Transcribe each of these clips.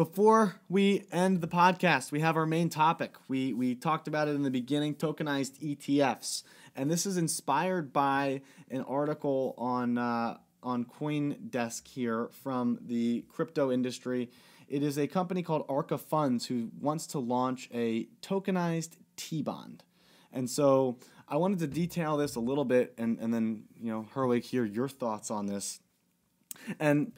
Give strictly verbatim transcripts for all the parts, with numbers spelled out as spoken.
Before we end the podcast, we have our main topic. We, we talked about it in the beginning, tokenized E T Fs. And this is inspired by an article on, uh, on CoinDesk here from the crypto industry. It is a company called Arca Funds who wants to launch a tokenized T-bond. And so I wanted to detail this a little bit and, and then, you know, Herwig, hear your thoughts on this. And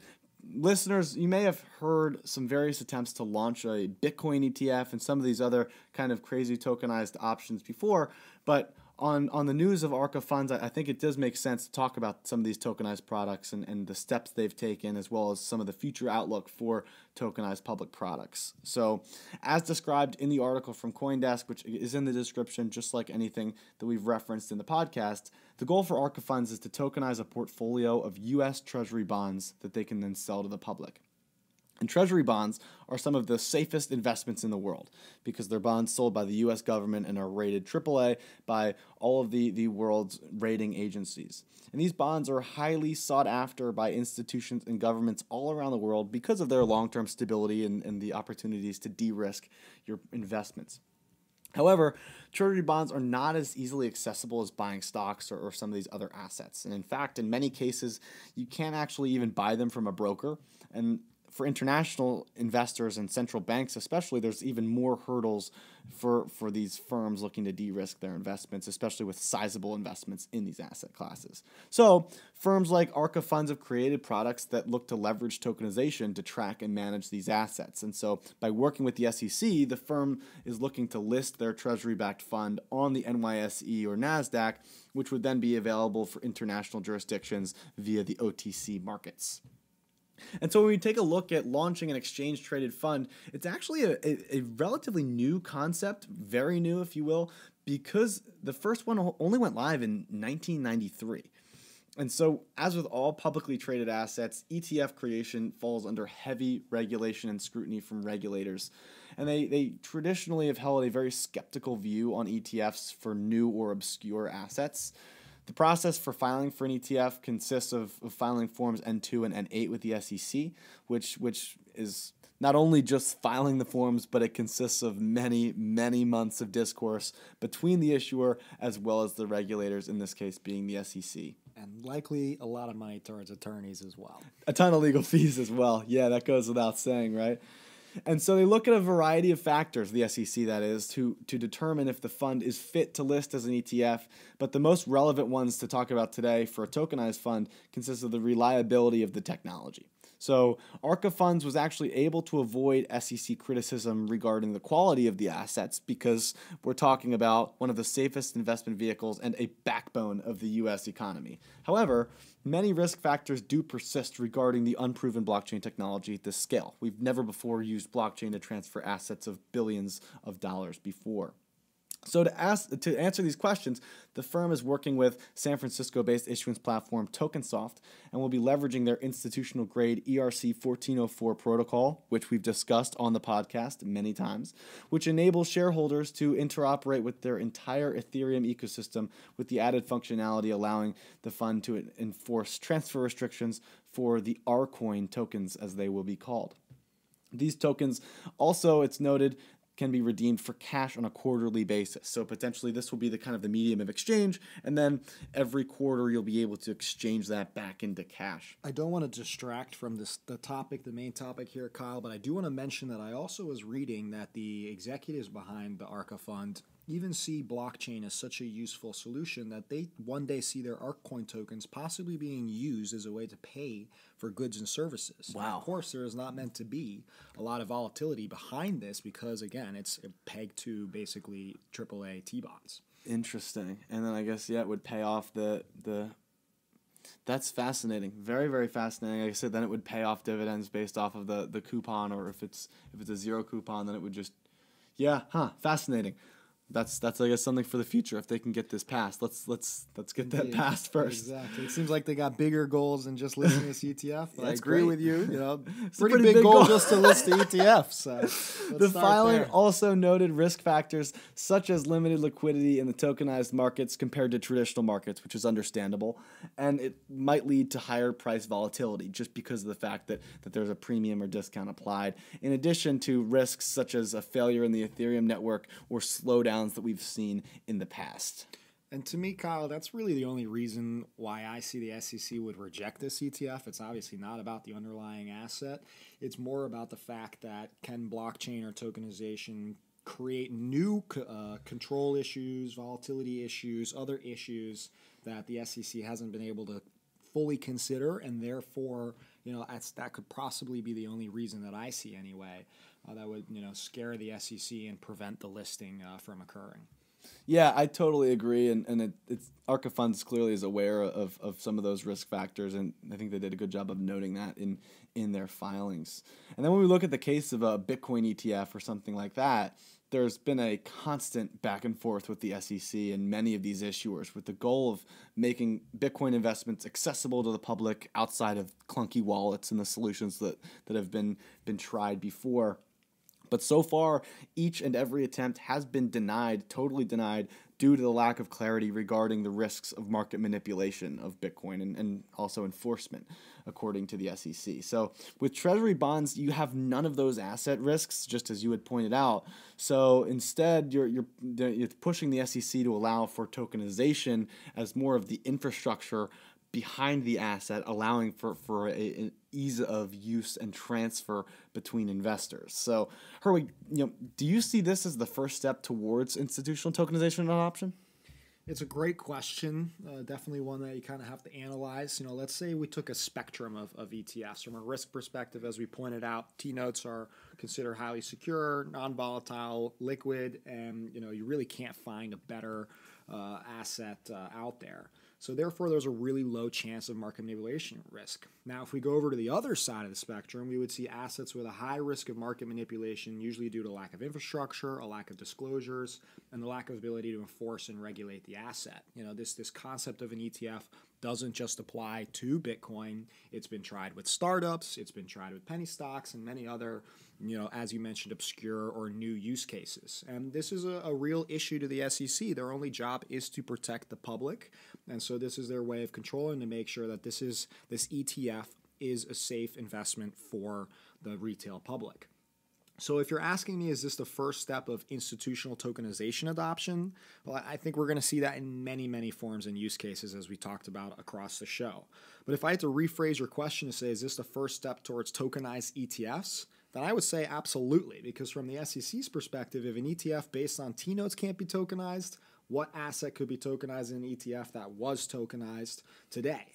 listeners, you may have heard some various attempts to launch a Bitcoin E T F and some of these other kind of crazy tokenized options before, but on, on the news of Arca Funds, I, I think it does make sense to talk about some of these tokenized products and, and the steps they've taken, as well as some of the future outlook for tokenized public products. So as described in the article from CoinDesk, which is in the description, just like anything that we've referenced in the podcast, the goal for Arca Funds is to tokenize a portfolio of U S Treasury bonds that they can then sell to the public. And Treasury bonds are some of the safest investments in the world because they're bonds sold by the U S government and are rated triple A by all of the, the world's rating agencies. And these bonds are highly sought after by institutions and governments all around the world because of their long-term stability and, and the opportunities to de-risk your investments. However, treasury bonds are not as easily accessible as buying stocks or, or some of these other assets. And in fact, in many cases, you can't actually even buy them from a broker. And for international investors and central banks especially, there's even more hurdles for, for these firms looking to de-risk their investments, especially with sizable investments in these asset classes. So firms like Arca Funds have created products that look to leverage tokenization to track and manage these assets. And so by working with the S E C, the firm is looking to list their treasury-backed fund on the N Y S E or NASDAQ, which would then be available for international jurisdictions via the O T C markets. And so when we take a look at launching an exchange-traded fund, it's actually a, a, a relatively new concept, very new, if you will, because the first one only went live in nineteen ninety-three. And so as with all publicly traded assets, E T F creation falls under heavy regulation and scrutiny from regulators. And they, they traditionally have held a very skeptical view on E T Fs for new or obscure assets. The process for filing for an E T F consists of, of filing forms N two and N eight with the S E C, which which is not only just filing the forms, but it consists of many, many months of discourse between the issuer as well as the regulators, in this case being the S E C. And likely a lot of money towards attorneys as well. A ton of legal fees as well. Yeah, that goes without saying, right? And so they look at a variety of factors, the S E C that is, to, to determine if the fund is fit to list as an E T F. But the most relevant ones to talk about today for a tokenized fund consists of the reliability of the technology. So Arca Funds was actually able to avoid S E C criticism regarding the quality of the assets because we're talking about one of the safest investment vehicles and a backbone of the U S economy. However, many risk factors do persist regarding the unproven blockchain technology at this scale. We've never before used blockchain to transfer assets of billions of dollars before. So to ask to answer these questions, the firm is working with San Francisco-based issuance platform TokenSoft and will be leveraging their institutional-grade E R C fourteen oh four protocol, which we've discussed on the podcast many times, which enables shareholders to interoperate with their entire Ethereum ecosystem with the added functionality allowing the fund to enforce transfer restrictions for the ArCoin tokens, as they will be called. These tokens also, it's noted, can be redeemed for cash on a quarterly basis. So potentially this will be the kind of the medium of exchange, and then every quarter you'll be able to exchange that back into cash. I don't want to distract from this the topic, the main topic here, Kyle, but I do want to mention that I also was reading that the executives behind the Arca Fund even see blockchain as such a useful solution that they one day see their ArCoin tokens possibly being used as a way to pay for goods and services. Wow. And of course, there is not meant to be a lot of volatility behind this because, again, it's pegged to basically triple A T-bonds. Interesting. And then I guess, yeah, it would pay off the the... That's fascinating. Very, very fascinating. Like I said, then it would pay off dividends based off of the, the coupon, or if it's if it's a zero coupon, then it would just... Yeah, huh, fascinating. that's that's I guess something for the future if they can get this passed. Let's let's let's get that yeah, passed first. Exactly. It seems like they got bigger goals than just listing this E T F. But yeah, I agree great. with you. You know, pretty, pretty big, big goal, goal just to list the E T F. So the filing there. also noted risk factors such as limited liquidity in the tokenized markets compared to traditional markets, which is understandable, and it might lead to higher price volatility just because of the fact that that there's a premium or discount applied. In addition to risks such as a failure in the Ethereum network or slowdown that we've seen in the past. And to me, Kyle, that's really the only reason why I see the S E C would reject this E T F. It's obviously not about the underlying asset. It's more about the fact that can blockchain or tokenization create new uh, control issues, volatility issues, other issues that the S E C hasn't been able to fully consider, and therefore, you know, that's, that could possibly be the only reason that I see anyway. Uh, that would, you know, scare the S E C and prevent the listing uh, from occurring. Yeah, I totally agree, and and it, it's Arca Funds clearly is aware of of some of those risk factors, and I think they did a good job of noting that in in their filings. And then when we look at the case of a Bitcoin E T F or something like that, there's been a constant back and forth with the S E C and many of these issuers with the goal of making Bitcoin investments accessible to the public outside of clunky wallets and the solutions that that have been been tried before. But so far, each and every attempt has been denied, totally denied, due to the lack of clarity regarding the risks of market manipulation of Bitcoin and, and also enforcement, according to the S E C. So with treasury bonds, you have none of those asset risks, just as you had pointed out. So instead, you're, you're, you're pushing the S E C to allow for tokenization as more of the infrastructure behind the asset, allowing for, for a, an ease of use and transfer between investors. So, Herwig, you know, do you see this as the first step towards institutional tokenization and adoption? It's a great question, uh, definitely one that you kind of have to analyze. You know, let's say we took a spectrum of, of E T Fs. From a risk perspective, as we pointed out, T-notes are considered highly secure, non-volatile, liquid, and, you know, you really can't find a better uh, asset uh, out there. So therefore, there's a really low chance of market manipulation risk. Now, if we go over to the other side of the spectrum, we would see assets with a high risk of market manipulation, usually due to lack of infrastructure, a lack of disclosures, and the lack of ability to enforce and regulate the asset. You know, this, this concept of an E T F doesn't just apply to Bitcoin. It's been tried with startups, it's been tried with penny stocks, and many other, you know, as you mentioned, obscure or new use cases. And this is a, a real issue to the S E C. Their only job is to protect the public. And so this is their way of controlling to make sure that this is this E T F is a safe investment for the retail public. So if you're asking me, is this the first step of institutional tokenization adoption? Well, I think we're going to see that in many, many forms and use cases as we talked about across the show. But if I had to rephrase your question to say, is this the first step towards tokenized E T Fs? Then I would say absolutely, because from the S E C's perspective, if an E T F based on T-notes can't be tokenized, what asset could be tokenized in an E T F that was tokenized today?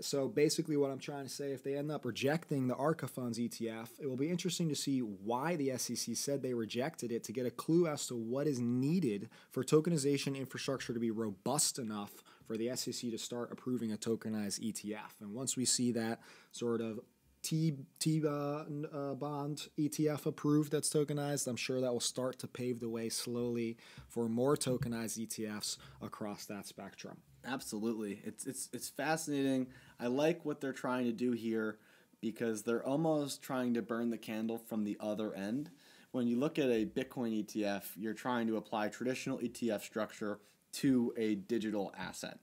So basically what I'm trying to say, if they end up rejecting the Arca Funds E T F, it will be interesting to see why the S E C said they rejected it to get a clue as to what is needed for tokenization infrastructure to be robust enough for the S E C to start approving a tokenized E T F. And once we see that sort of T, T uh, uh, bond E T F approved that's tokenized, I'm sure that will start to pave the way slowly for more tokenized E T Fs across that spectrum. Absolutely. It's, it's, it's fascinating. I like what they're trying to do here because they're almost trying to burn the candle from the other end. When you look at a Bitcoin E T F, you're trying to apply traditional E T F structure to a digital asset.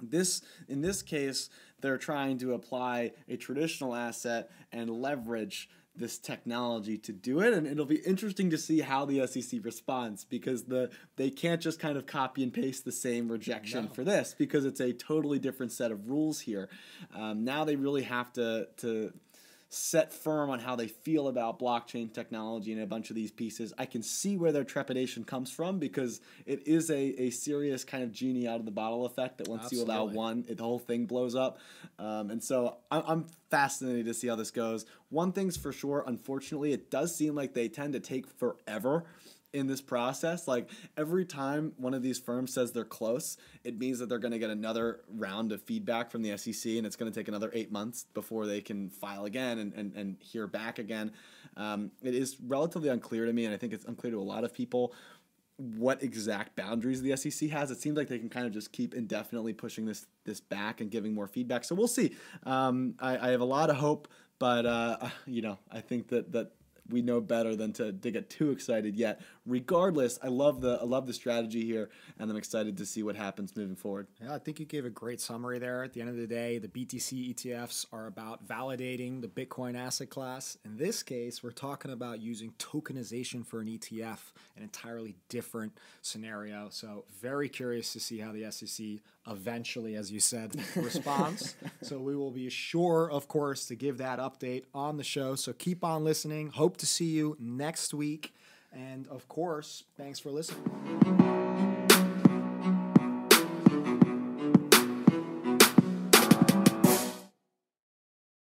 This, in this case, they're trying to apply a traditional asset and leverage this technology to do it, and it'll be interesting to see how the S E C responds because the they can't just kind of copy and paste the same rejection no. for this because it's a totally different set of rules here. Um, now they really have to to set firm on how they feel about blockchain technology and a bunch of these pieces. I can see where their trepidation comes from because it is a, a serious kind of genie out of the bottle effect that once Absolutely. you allow one, it, the whole thing blows up. Um, and so I'm, I'm fascinated to see how this goes. One thing's for sure, unfortunately, it does seem like they tend to take forever in this process. Like every time one of these firms says they're close, it means that they're going to get another round of feedback from the S E C, and it's going to take another eight months before they can file again and, and, and hear back again. Um, it is relatively unclear to me, and I think it's unclear to a lot of people, what exact boundaries the S E C has. It seems like they can kind of just keep indefinitely pushing this this back and giving more feedback. So we'll see. Um, I, I have a lot of hope, but uh, you know, I think that that we know better than to, to get too excited yet. Regardless, I love the I love the strategy here, and I'm excited to see what happens moving forward. Yeah, I think you gave a great summary there. At the end of the day, the B T C E T Fs are about validating the Bitcoin asset class. In this case, we're talking about using tokenization for an E T F, an entirely different scenario. So very curious to see how the S E C eventually, as you said, responds. So we will be sure, of course, to give that update on the show. So keep on listening. Hope to see you next week. And of course, thanks for listening.